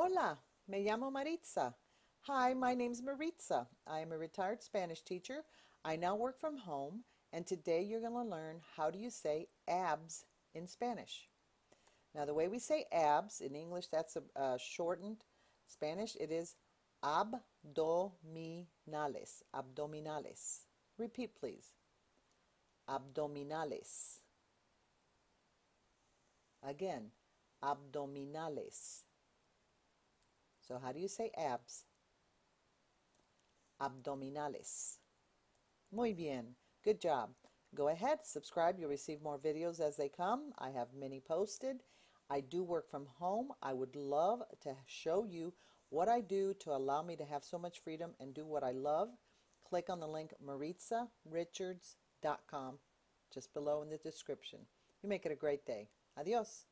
Hola, me llamo Maritza. Hi, my name's Maritza. I am a retired Spanish teacher. I now work from home, and today you're going to learn how do you say abs in Spanish. Now, the way we say abs in English, that's shortened. Spanish, it is abdominales. Abdominales. Repeat, please. Abdominales. Again, abdominales. So how do you say abs? Abdominales. Muy bien. Good job. Go ahead, subscribe. You'll receive more videos as they come. I have many posted. I do work from home. I would love to show you what I do to allow me to have so much freedom and do what I love. Click on the link Maritzarichards.com just below in the description. You make it a great day. Adios.